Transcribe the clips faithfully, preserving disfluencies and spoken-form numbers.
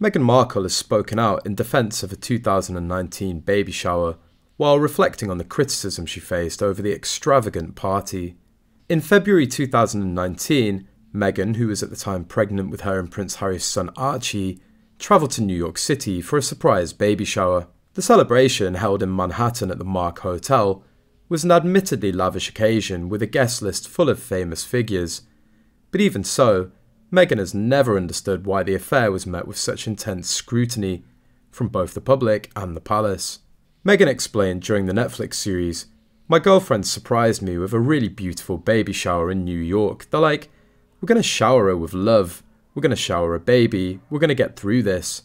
Meghan Markle has spoken out in defence of a two thousand nineteen baby shower while reflecting on the criticism she faced over the extravagant party. In February two thousand nineteen, Meghan, who was at the time pregnant with her and Prince Harry's son Archie, travelled to New York City for a surprise baby shower. The celebration, held in Manhattan at the Mark Hotel, was an admittedly lavish occasion with a guest list full of famous figures. But even so, Meghan has never understood why the affair was met with such intense scrutiny from both the public and the palace. Meghan explained during the Netflix series, "My girlfriend surprised me with a really beautiful baby shower in New York. They're like, we're going to shower her with love. We're going to shower a baby. We're going to get through this."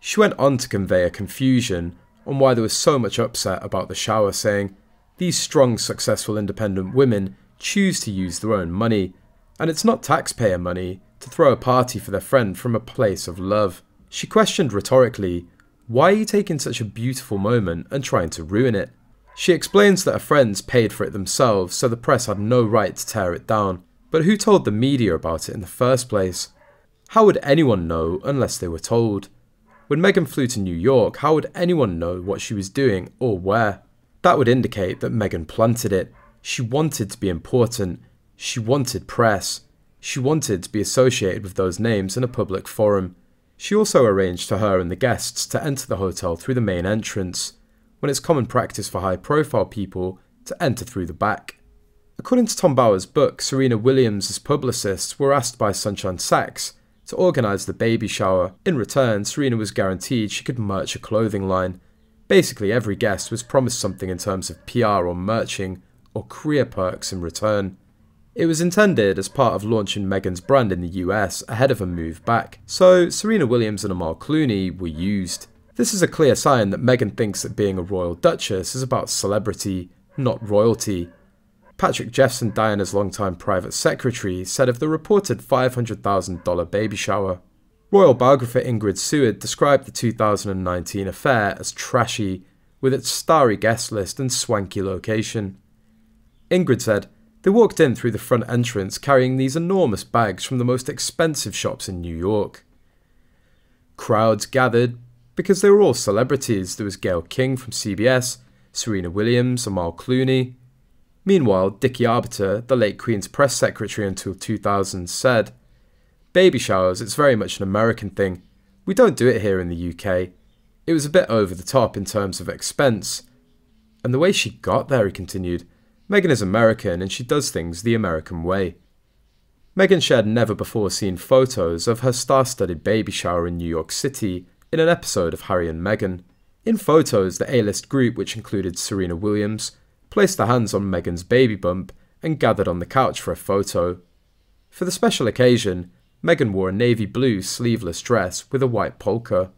She went on to convey her confusion on why there was so much upset about the shower, saying, "These strong, successful, independent women choose to use their own money, and it's not taxpayer money to throw a party for their friend from a place of love." She questioned rhetorically, "Why are you taking such a beautiful moment and trying to ruin it?" She explains that her friends paid for it themselves, so the press had no right to tear it down. But who told the media about it in the first place? How would anyone know unless they were told? When Meghan flew to New York, how would anyone know what she was doing or where? That would indicate that Meghan planted it. She wanted to be important. She wanted press. She wanted to be associated with those names in a public forum. She also arranged for her and the guests to enter the hotel through the main entrance, when it's common practice for high-profile people to enter through the back. According to Tom Bauer's book, Serena Williams' publicists were asked by Sunshine Sachs to organise the baby shower. In return, Serena was guaranteed she could merch a clothing line. Basically, every guest was promised something in terms of P R or merching or career perks in return. It was intended as part of launching Meghan's brand in the U S ahead of a move back, so Serena Williams and Amal Clooney were used. This is a clear sign that Meghan thinks that being a royal duchess is about celebrity, not royalty. Patrick Jefferson, Diana's longtime private secretary, said of the reported five hundred thousand dollar baby shower. Royal biographer Ingrid Seward described the two thousand nineteen affair as trashy, with its starry guest list and swanky location. Ingrid said, "They walked in through the front entrance carrying these enormous bags from the most expensive shops in New York. Crowds gathered because they were all celebrities. There was Gail King from C B S, Serena Williams, Amal Clooney." Meanwhile, Dickie Arbiter, the late Queen's press secretary until two thousand, said, "Baby showers, it's very much an American thing. We don't do it here in the U K. It was a bit over the top in terms of expense." "And the way she got there," he continued, "Meghan is American and she does things the American way." Meghan shared never-before-seen photos of her star-studded baby shower in New York City in an episode of Harry and Meghan. In photos, the A-list group, which included Serena Williams, placed their hands on Meghan's baby bump and gathered on the couch for a photo. For the special occasion, Meghan wore a navy blue sleeveless dress with a white polka.